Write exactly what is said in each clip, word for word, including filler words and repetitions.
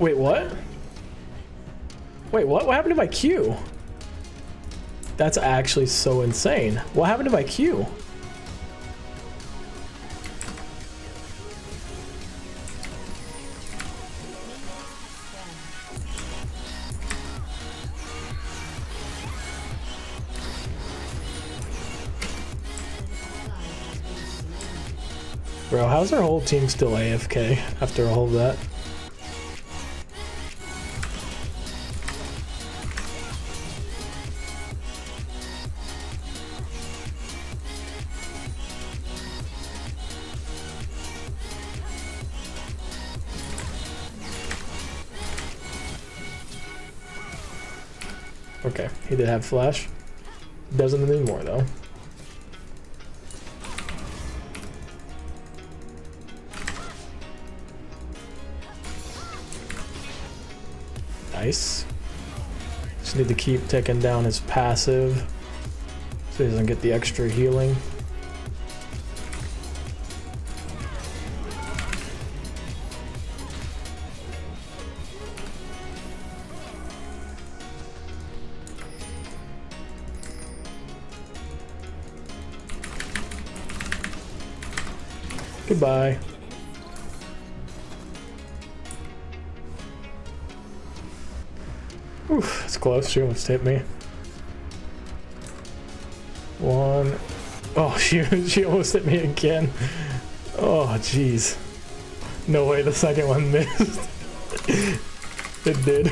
Wait, what? Wait, what? What happened to my Q? That's actually so insane. What happened to my Q? Bro, how's our whole team still A F K after all of that? Okay, he did have flash. Doesn't anymore though. Nice. Just need to keep taking down his passive so he doesn't get the extra healing. Goodbye. Oof, it's close. She almost hit me. One. Oh, she, she almost hit me again. Oh, jeez. No way the second one missed. It did.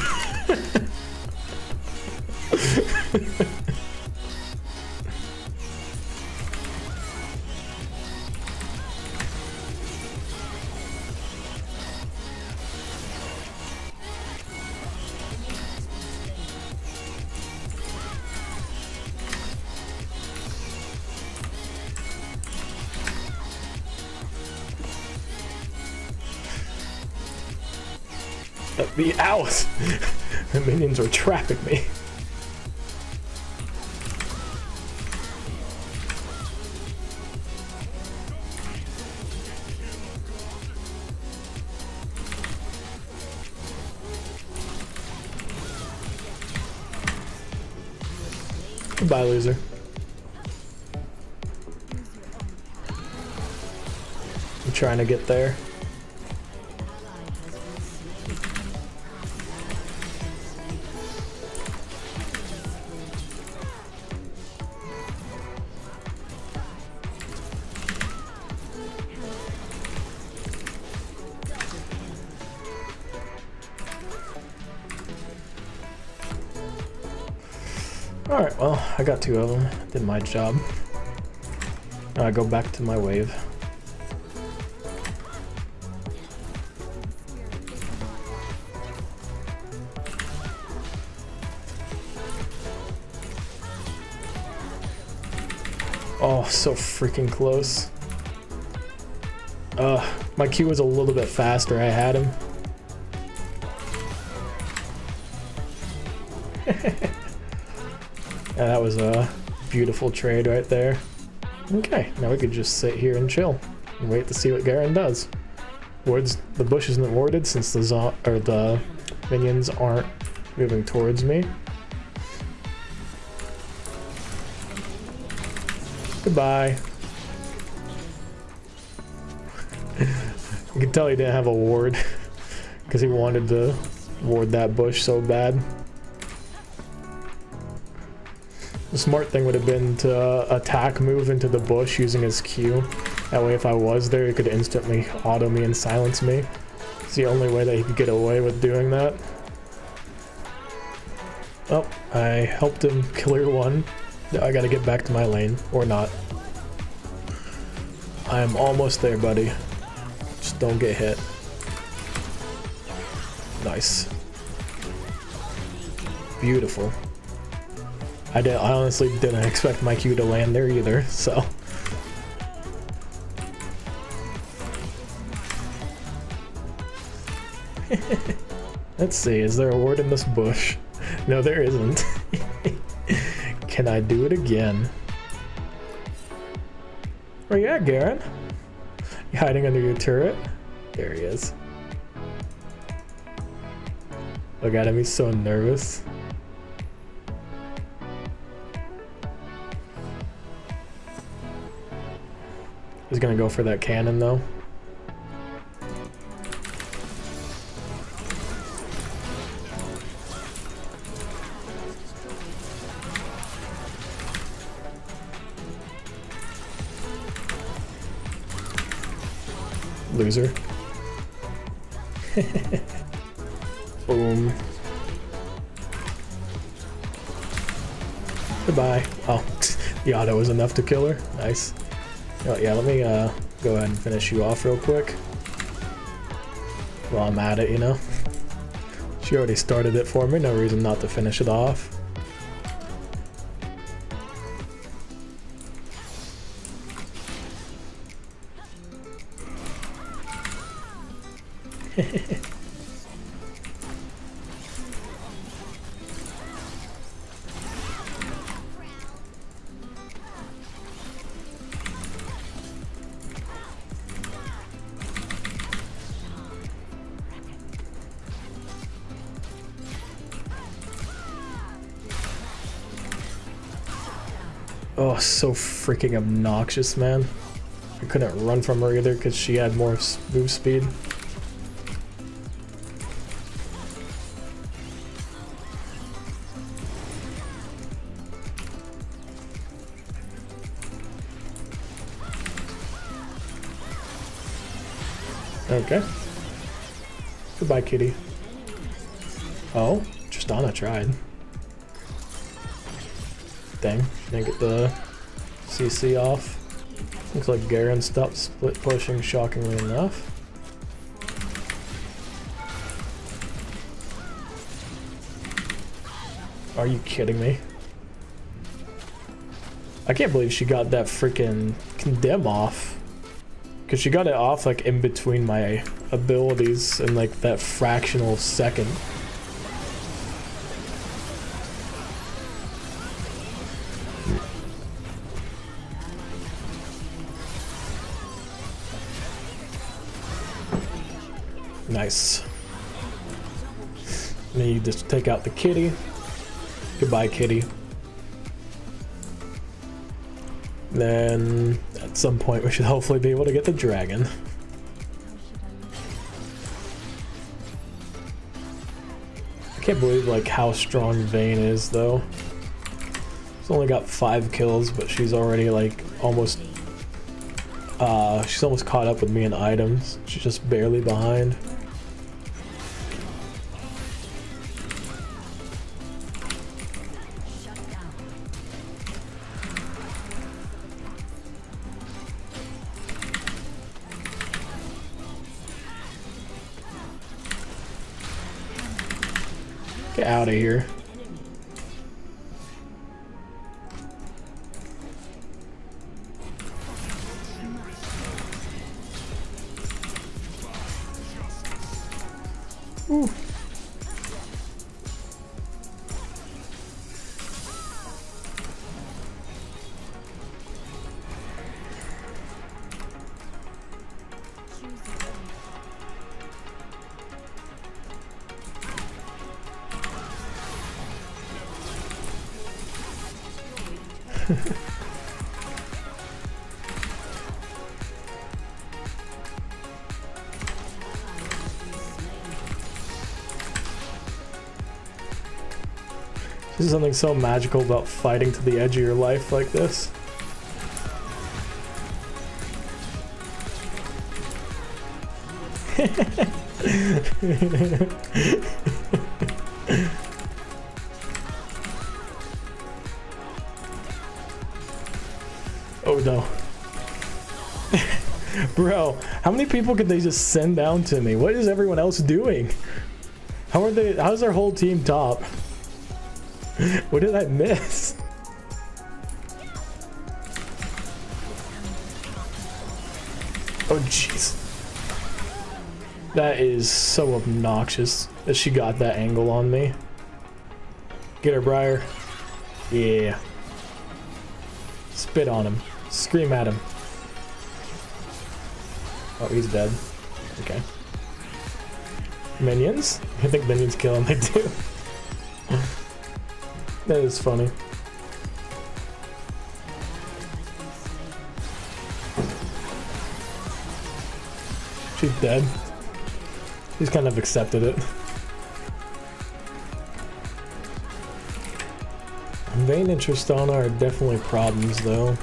The hours the minions were trapping me. Goodbye, loser. I'm trying to get there. Alright, well, I got two of them. Did my job. Now I go back to my wave. Oh, so freaking close. Uh, my Q was a little bit faster. I had him. Yeah, that was a beautiful trade right there. Okay, now we could just sit here and chill and wait to see what Garen does. Wards, the bush isn't warded since the zo or the minions aren't moving towards me. Goodbye. You can tell he didn't have a ward because he wanted to ward that bush so bad. The smart thing would have been to uh, attack move into the bush using his Q. That way if I was there, he could instantly auto me and silence me. It's the only way that he could get away with doing that. Oh, I helped him clear one. I gotta get back to my lane, or not. I am almost there, buddy. Just don't get hit. Nice. Beautiful. I, did, I honestly didn't expect my Q to land there either, so. Let's see, is there a ward in this bush? No, there isn't. Can I do it again? Where you at, Garen? You hiding under your turret? There he is. Look at him, he's so nervous. He's gonna go for that cannon though. Loser. Boom. Goodbye. Oh, the auto was enough to kill her. Nice. Oh, yeah, let me uh, go ahead and finish you off real quick. While I'm at it, you know. She already started it for me. No reason not to finish it off. Oh, so freaking obnoxious, man. I couldn't run from her either because she had more move speed. Okay. Goodbye, kitty. Oh, Tristana tried. Dang, didn't get the C C off. Looks like Garen stopped split pushing, shockingly enough. Are you kidding me? I can't believe she got that freaking condemn off. Because she got it off like in between my abilities in like that fractional second. Nice. And then you just take out the kitty. Goodbye, kitty. Then at some point we should hopefully be able to get the dragon. I can't believe like how strong Vayne is though. She's only got five kills, but she's already like almost uh she's almost caught up with me in items. She's just barely behind. Get out of here. Ooh. This is something so magical about fighting to the edge of your life like this. Oh no. Bro, how many people could they just send down to me? What is everyone else doing? How are they, how's their whole team top? What did I miss? Oh jeez. That is so obnoxious that she got that angle on me. Get her, Briar. Yeah. Spit on him. Scream at him. Oh, he's dead. Okay. Minions? I think minions kill him, they do. That is funny. She's dead. She's kind of accepted it. Vayne and Tristana are definitely problems, though.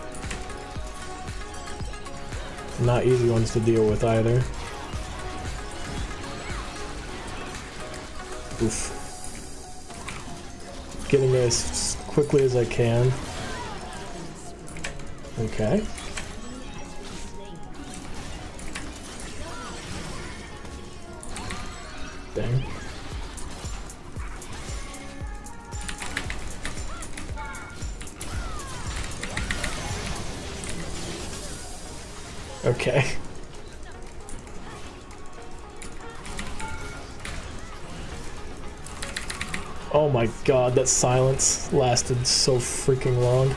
Not easy ones to deal with either. Oof. Getting there as quickly as I can. Okay. Dang. Okay. Oh my god, that silence lasted so freaking long.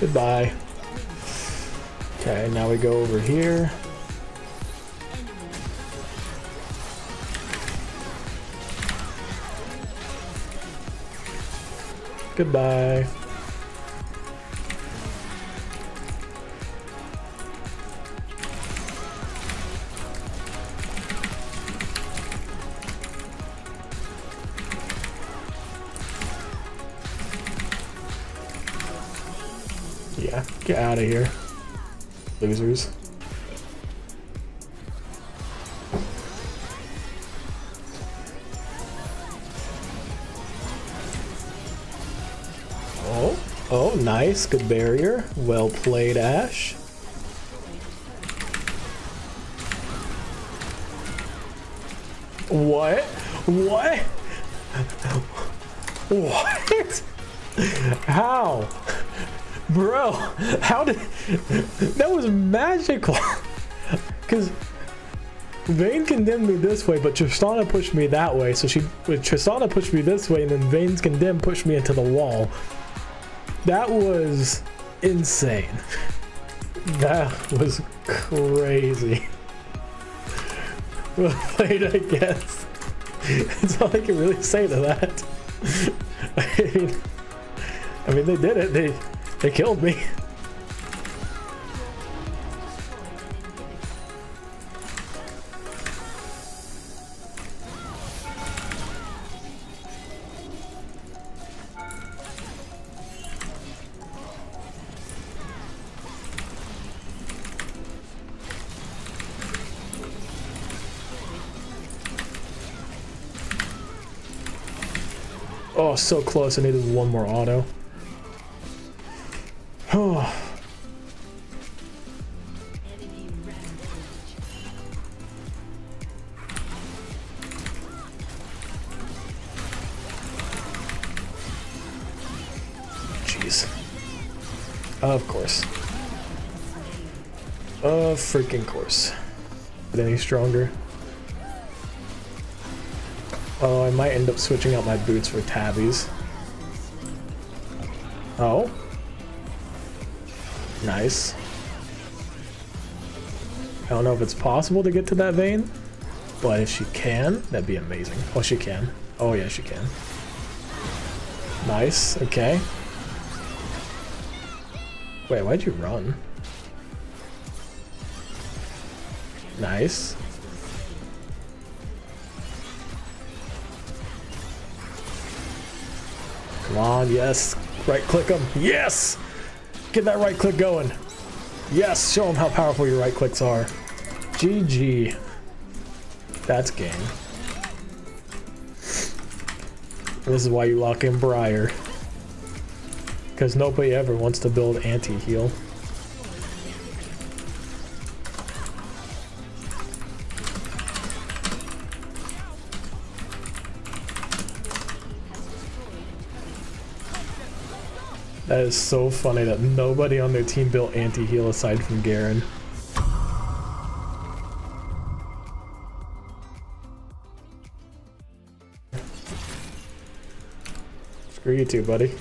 Goodbye. Okay, now we go over here. Goodbye. Yeah, get out of here, losers. Oh, nice, good barrier. Well played, Ash. What? What? What? How? Bro, how did... That was magical. Because Vayne condemned me this way, but Tristana pushed me that way. So she... Tristana pushed me this way, and then Vayne's condemned pushed me into the wall. That was insane. That was crazy. Well played, I guess. That's all I can really say to that. I mean, I mean they did it. They they killed me. Oh, so close. I needed one more auto. Oh. Jeez. Of course. Of freaking course. Is it any stronger? Oh, I might end up switching out my boots for tabbies. Oh. Nice. I don't know if it's possible to get to that Vayne, but if she can, that'd be amazing. Oh, she can. Oh, yeah, she can. Nice. Okay. Wait, why'd you run? Nice. Come on, yes. Right click them. Yes! Get that right click going. Yes, show them how powerful your right clicks are. G G. That's game. This is why you lock in Briar. Because nobody ever wants to build anti-heal. That is so funny that nobody on their team built anti-heal aside from Garen. Screw you too, buddy.